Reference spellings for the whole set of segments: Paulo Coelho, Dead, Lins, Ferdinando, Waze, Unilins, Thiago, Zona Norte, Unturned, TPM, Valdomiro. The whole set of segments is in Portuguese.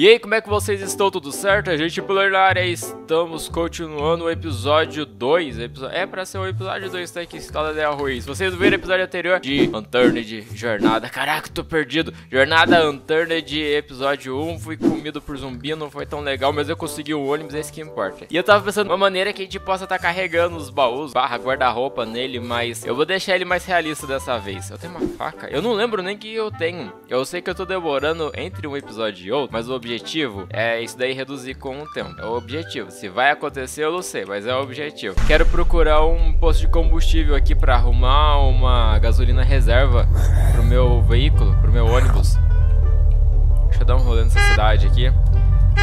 E aí, como é que vocês estão? Tudo certo? A gente pulou na área, estamos continuando o episódio 2. É pra ser o episódio 2, tá aqui, escala de arroz. Vocês viram o episódio anterior de Unturned, jornada. Caraca, tô perdido. Jornada Unturned, episódio 1. Fui comido por zumbi, não foi tão legal, mas eu consegui o ônibus, é isso que importa. E eu tava pensando uma maneira que a gente possa tá carregando os baús, barra guarda-roupa nele, mas eu vou deixar ele mais realista dessa vez. Eu tenho uma faca? Eu não lembro nem que eu tenho. Eu sei que eu tô demorando entre um episódio e outro, mas o objetivo é isso daí reduzir com o tempo. É o objetivo. Se vai acontecer, eu não sei, mas é o objetivo. Quero procurar um posto de combustível aqui pra arrumar uma gasolina reserva pro meu veículo, pro meu ônibus. Deixa eu dar um rolê nessa cidade aqui.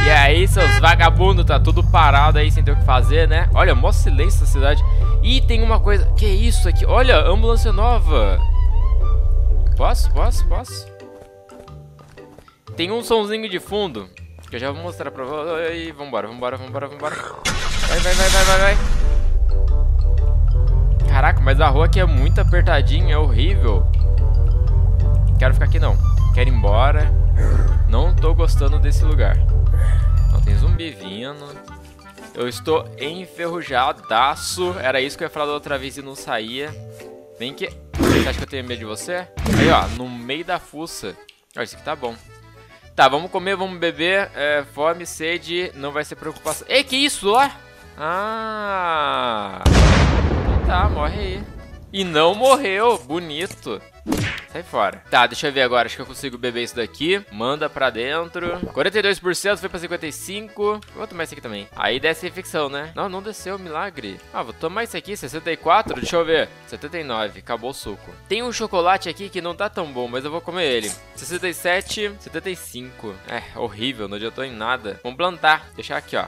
E aí, seus vagabundos, tá tudo parado aí, sem ter o que fazer, né? Olha, mó silêncio essa cidade. Ih, tem uma coisa. Que isso aqui? Olha, ambulância nova. Posso? Tem um sonzinho de fundo que eu já vou mostrar pra vocês. Vambora. Vai. Caraca, mas a rua aqui é muito apertadinha, é horrível. Quero ficar aqui não. Quero ir embora. Não tô gostando desse lugar. Não, tem zumbi vindo. Eu estou enferrujadaço. Era isso que eu ia falar da outra vez e não saía. Vem que... Você acha que eu tenho medo de você? Aí, ó, no meio da fuça. Olha, isso aqui tá bom. Tá, vamos comer, vamos beber, fome, sede, não vai ser preocupação. Ei, que isso, ó? Ah, tá, morre aí. E não morreu, bonito. Sai fora. Tá, deixa eu ver agora, acho que eu consigo beber isso daqui. Manda pra dentro. 42%, foi pra 55%. Vou tomar isso aqui também. Aí desce a infecção, né? Não, não desceu, milagre. Ah, vou tomar isso aqui, 64%, deixa eu ver. 79%, acabou o suco. Tem um chocolate aqui que não tá tão bom, mas eu vou comer ele. 67%, 75%. É, horrível, não adiantou em nada. Vamos plantar, deixar aqui, ó.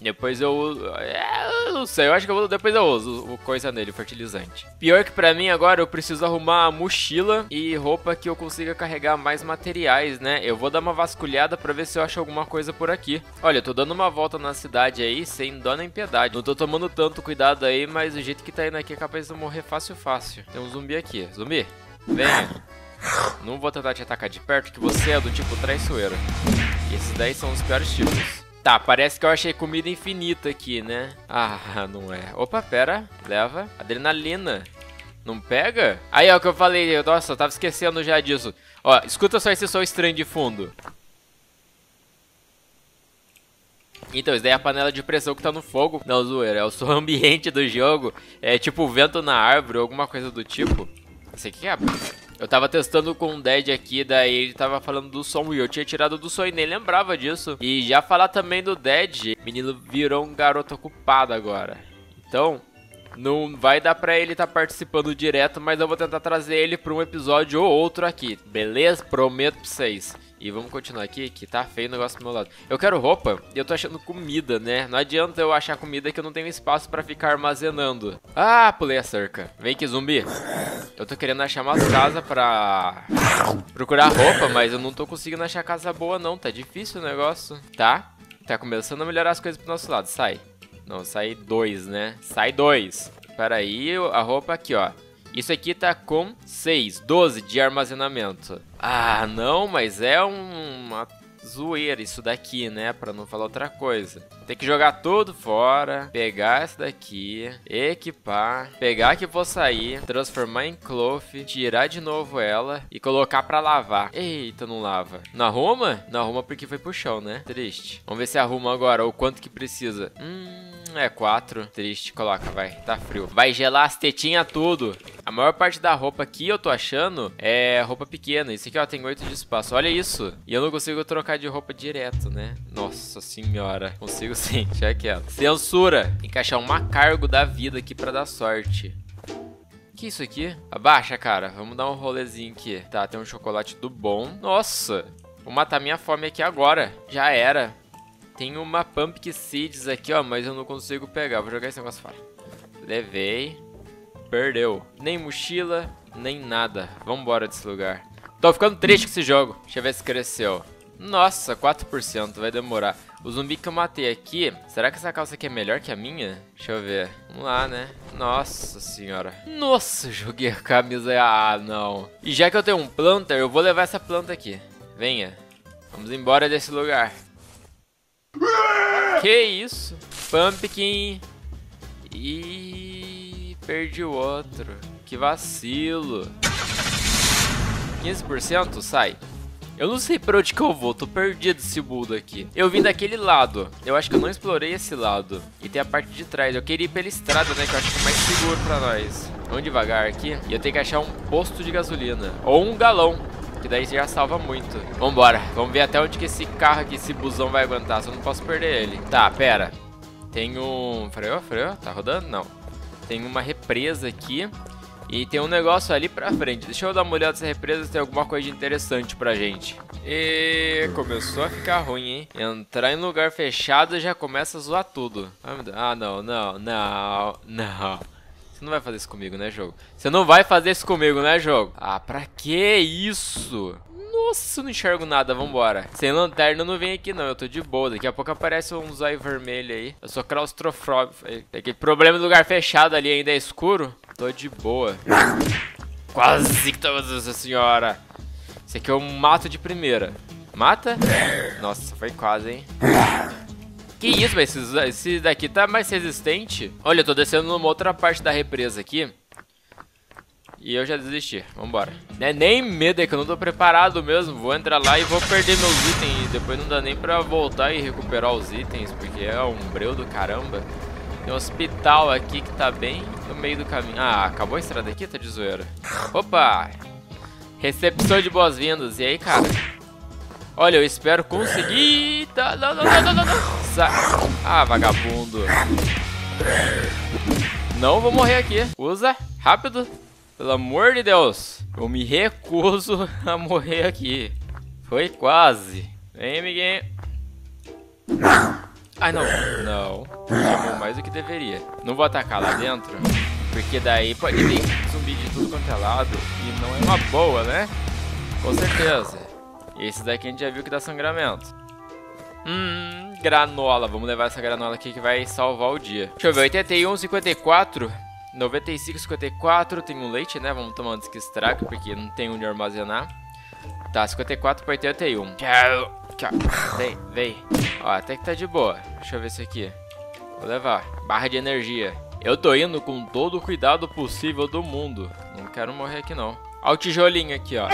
Depois eu uso... Eu não sei, eu acho que eu vou... Depois eu uso o coisa nele, o fertilizante. Pior que pra mim agora eu preciso arrumar a mochila e roupa que eu consiga carregar mais materiais, né? Eu vou dar uma vasculhada pra ver se eu acho alguma coisa por aqui. Olha, eu tô dando uma volta na cidade aí sem dó nem piedade. Não tô tomando tanto cuidado aí, mas o jeito que tá indo aqui é capaz de eu morrer fácil. Tem um zumbi aqui. Zumbi, venha. Não vou tentar te atacar de perto, que você é do tipo traiçoeiro. E esses daí são os piores tipos. Tá, parece que eu achei comida infinita aqui, né? Ah, não é. Opa, pera. Leva. Adrenalina. Não pega? Aí, ó, o que eu falei. Nossa, eu tava esquecendo já disso. Ó, escuta só esse som estranho de fundo. Então, isso daí é a panela de pressão que tá no fogo. Não, zoeira. É o som ambiente do jogo. É tipo o vento na árvore, alguma coisa do tipo. Esse aqui abre. Eu tava testando com o Dead aqui, daí ele tava falando do som e eu tinha tirado do som e nem lembrava disso. E já falar também do Dead, o menino virou um garoto ocupado agora. Então, não vai dar pra ele tá participando direto, mas eu vou tentar trazer ele pra um episódio ou outro aqui. Beleza? Prometo pra vocês. E vamos continuar aqui, que tá feio o negócio do meu lado. Eu quero roupa e eu tô achando comida, né? Não adianta eu achar comida que eu não tenho espaço pra ficar armazenando. Ah, pulei a cerca. Vem que zumbi. Eu tô querendo achar umas casas pra procurar roupa, mas eu não tô conseguindo achar casa boa não. Tá difícil o negócio. Tá? Tá começando a melhorar as coisas pro nosso lado. Sai. Não, sai dois, né? Sai dois. Peraí, a roupa aqui, ó. Isso aqui tá com 6, 12 de armazenamento. Ah, não, mas é uma zoeira isso daqui, né? Pra não falar outra coisa. Tem que jogar tudo fora, pegar essa daqui, equipar, pegar que vou sair, transformar em cloth, tirar de novo ela e colocar pra lavar. Eita, não lava. Não arruma? Não arruma porque foi pro chão, né? Triste. Vamos ver se arruma agora, ou quanto que precisa. É 4. Triste, coloca, vai. Tá frio. Vai gelar as tetinhas tudo. A maior parte da roupa aqui, eu tô achando, é roupa pequena. Isso aqui, ó, tem 8 de espaço. Olha isso. E eu não consigo trocar de roupa direto, né? Nossa senhora. Consigo sim. Deixa aquela. Censura. Encaixar uma cargo da vida aqui pra dar sorte. Que isso aqui? Abaixa, cara. Vamos dar um rolezinho aqui. Tá, tem um chocolate do bom. Nossa. Vou matar minha fome aqui agora. Já era. Tem uma Pumpkin Seeds aqui, ó, mas eu não consigo pegar. Vou jogar esse negócio fora. Levei. Perdeu. Nem mochila, nem nada. Vambora desse lugar. Tô ficando triste com esse jogo. Deixa eu ver se cresceu. Nossa, 4%. Vai demorar. O zumbi que eu matei aqui... Será que essa calça aqui é melhor que a minha? Deixa eu ver. Vamos lá, né? Nossa senhora. Nossa, joguei a camisa. Ah, não. E já que eu tenho um planter, eu vou levar essa planta aqui. Venha. Vamos embora desse lugar. Que isso? Pumpkin. Ih, perdi o outro. Que vacilo. 15% sai. Eu não sei pra onde que eu vou, tô perdido esse mundo aqui. Eu vim daquele lado, eu acho que eu não explorei esse lado. E tem a parte de trás, eu queria ir pela estrada, né, que eu acho que é mais seguro pra nós. Vamos devagar aqui, e eu tenho que achar um posto de gasolina. Ou um galão, que daí já salva muito. Vambora, vamos ver até onde que esse carro aqui, esse busão vai aguentar, só não posso perder ele. Tá, pera. Tem um... Freou? Tá rodando? Não. Tem uma represa aqui. E tem um negócio ali pra frente. Deixa eu dar uma olhada nessa represa se tem alguma coisa de interessante pra gente. E começou a ficar ruim, hein? Entrar em lugar fechado já começa a zoar tudo. Ah, não. Você não vai fazer isso comigo, né, jogo? Você não vai fazer isso comigo, né, jogo? Ah, pra que isso? Nossa, eu não enxergo nada, vambora. Sem lanterna eu não venho aqui não, eu tô de boa. Daqui a pouco aparece um zóio vermelho aí. Eu sou claustrofóbico. Tem aquele problema do lugar fechado ali, ainda é escuro. Tô de boa. Quase que tava, nossa senhora. Esse aqui eu mato de primeira. Mata? Nossa, foi quase, hein? Que isso, velho? Esse daqui tá mais resistente. Olha, eu tô descendo numa outra parte da represa aqui. E eu já desisti, vambora. Não é nem medo, é que eu não tô preparado mesmo. Vou entrar lá e vou perder meus itens. E depois não dá nem pra voltar e recuperar os itens, porque é um breu do caramba. Tem um hospital aqui que tá bem no meio do caminho. Ah, acabou a estrada aqui? Tá de zoeira. Opa! Recepção de boas-vindas. E aí, cara? Olha, eu espero conseguir... Não. Ah, vagabundo. Não vou morrer aqui. Usa, rápido. Pelo amor de Deus, eu me recuso a morrer aqui. Foi quase. Vem, amiguinho. Ai, não. Não. Chamou mais do que deveria. Não vou atacar lá dentro, porque daí pode vir zumbi de tudo quanto é lado. E não é uma boa, né? Com certeza. Esse daqui a gente já viu que dá sangramento. Granola. Vamos levar essa granola aqui que vai salvar o dia. Deixa eu ver. 81,54. 95,54, tem um leite, né? Vamos tomar antes que estrague, porque não tem onde armazenar. Tá, 54 para 81. Tchau. Vem. Ó, até que tá de boa. Deixa eu ver isso aqui. Vou levar. Barra de energia. Eu tô indo com todo o cuidado possível do mundo. Não quero morrer aqui, não. Ó o tijolinho aqui, ó.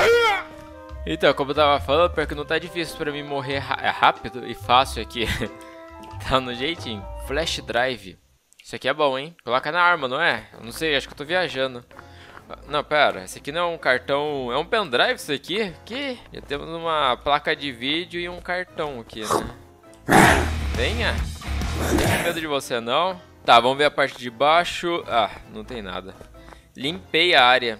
Então, como eu tava falando, porque não tá difícil pra mim morrer rápido e fácil aqui. Tá no jeitinho. Flash drive. Isso aqui é bom, hein? Coloca na arma, não é? Eu não sei, acho que eu tô viajando. Não, pera. Esse aqui não é um cartão... É um pendrive isso aqui? Que? Já temos uma placa de vídeo e um cartão aqui, né? Venha. Não tenho medo de você, não. Tá, vamos ver a parte de baixo. Ah, não tem nada. Limpei a área.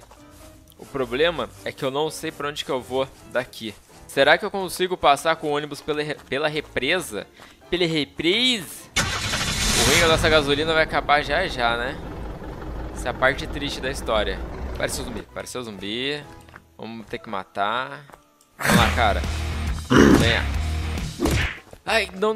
O problema é que eu não sei pra onde que eu vou daqui. Será que eu consigo passar com o ônibus pela represa? Pela reprise? O ruim é que a nossa gasolina vai acabar já, né? Essa é a parte triste da história. Pareceu zumbi. Vamos ter que matar. Vamos lá, cara. Venha. Ai, não.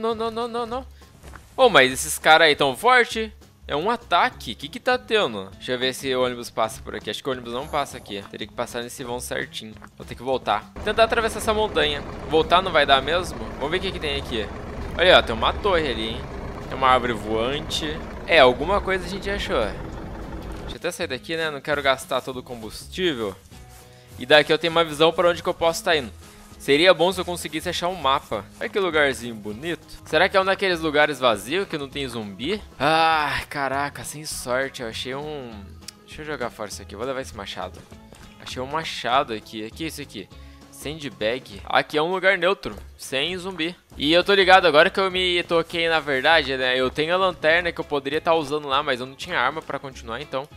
Oh, mas esses caras aí tão fortes. É um ataque. O que tá tendo? Deixa eu ver se o ônibus passa por aqui. Acho que o ônibus não passa aqui. Teria que passar nesse vão certinho. Vou ter que voltar. Tentar atravessar essa montanha. Voltar não vai dar mesmo? Vamos ver o que tem aqui. Olha, ó, tem uma torre ali, hein? É uma árvore voante. É, alguma coisa a gente achou. Deixa eu até sair daqui, né? Não quero gastar todo o combustível. E daqui eu tenho uma visão pra onde que eu posso estar indo. Seria bom se eu conseguisse achar um mapa. Olha que lugarzinho bonito. Será que é um daqueles lugares vazios que não tem zumbi? Ah, caraca, sem sorte. Eu achei um... Deixa eu jogar fora isso aqui. Vou levar esse machado. Achei um machado aqui. Aqui, isso aqui. Sandbag. Aqui é um lugar neutro, sem zumbi. E eu tô ligado, agora que eu me toquei, na verdade, né? Eu tenho a lanterna que eu poderia estar usando lá, mas eu não tinha arma pra continuar, então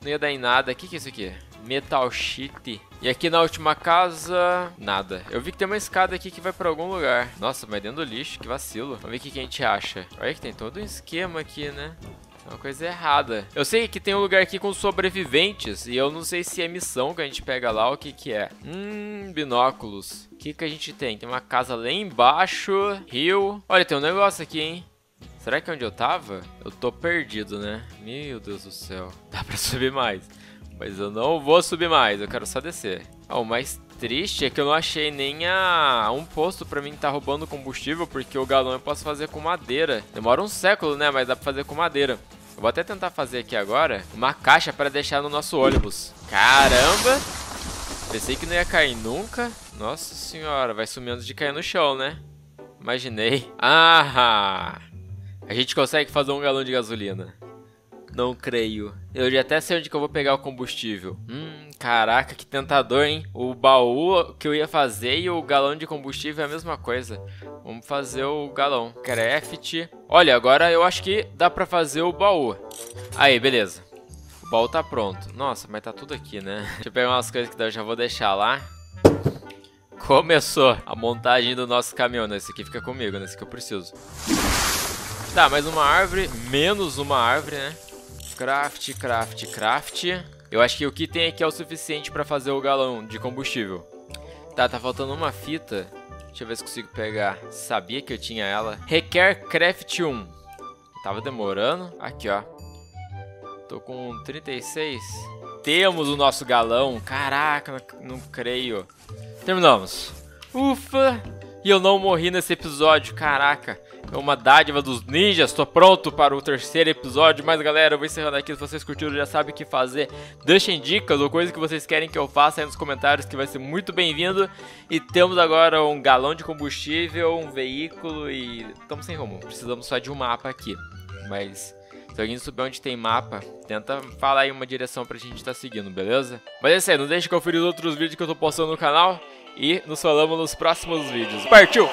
não ia dar em nada. O que é isso aqui? Metal sheet. E aqui na última casa, nada. Eu vi que tem uma escada aqui que vai pra algum lugar. Nossa, mas dentro do lixo, que vacilo. Vamos ver o que a gente acha. Olha que tem todo um esquema aqui, né? É uma coisa errada. Eu sei que tem um lugar aqui com sobreviventes. E eu não sei se é missão que a gente pega lá ou o que que é. Binóculos. O que que a gente tem? Tem uma casa lá embaixo. Rio. Olha, tem um negócio aqui, hein? Será que é onde eu tava? Eu tô perdido, né? Meu Deus do céu. Dá pra subir mais. Mas eu não vou subir mais. Eu quero só descer. Ó, uma triste é que eu não achei nem um posto pra mim tá roubando combustível, porque o galão eu posso fazer com madeira. Demora um século, né? Mas dá pra fazer com madeira. Eu vou até tentar fazer aqui agora uma caixa pra deixar no nosso ônibus. Caramba! Pensei que não ia cair nunca. Nossa senhora, vai sumir antes de cair no chão, né? Imaginei. Ah! A gente consegue fazer um galão de gasolina. Não creio. Eu já até sei onde que eu vou pegar o combustível. Caraca, que tentador, hein? O baú que eu ia fazer e o galão de combustível é a mesma coisa. Vamos fazer o galão. Craft. Olha, agora eu acho que dá pra fazer o baú. Aí, beleza. O baú tá pronto. Nossa, mas tá tudo aqui, né? Deixa eu pegar umas coisas que eu já vou deixar lá. Começou a montagem do nosso caminhão. Esse aqui fica comigo, nesse que eu preciso. Tá, mais uma árvore. Menos uma árvore, né? Craft, craft, craft. Eu acho que o que tem aqui é o suficiente pra fazer o galão de combustível. Tá faltando uma fita. Deixa eu ver se consigo pegar. Sabia que eu tinha ela. Requer craft 1. Tava demorando. Aqui, ó. Tô com 36. Temos o nosso galão. Caraca, não creio. Terminamos. Ufa! E eu não morri nesse episódio, caraca. É uma dádiva dos ninjas. Tô pronto para o terceiro episódio. Mas galera, eu vou encerrando aqui. Se vocês curtiram, já sabem o que fazer. Deixem dicas ou coisas que vocês querem que eu faça aí nos comentários, que vai ser muito bem-vindo. E temos agora um galão de combustível, um veículo e... estamos sem rumo. Precisamos só de um mapa aqui. Mas... se alguém souber onde tem mapa, tenta falar aí uma direção pra gente tá seguindo, beleza? Mas é isso aí, não deixe de conferir os outros vídeos que eu tô postando no canal e nos falamos nos próximos vídeos. Partiu!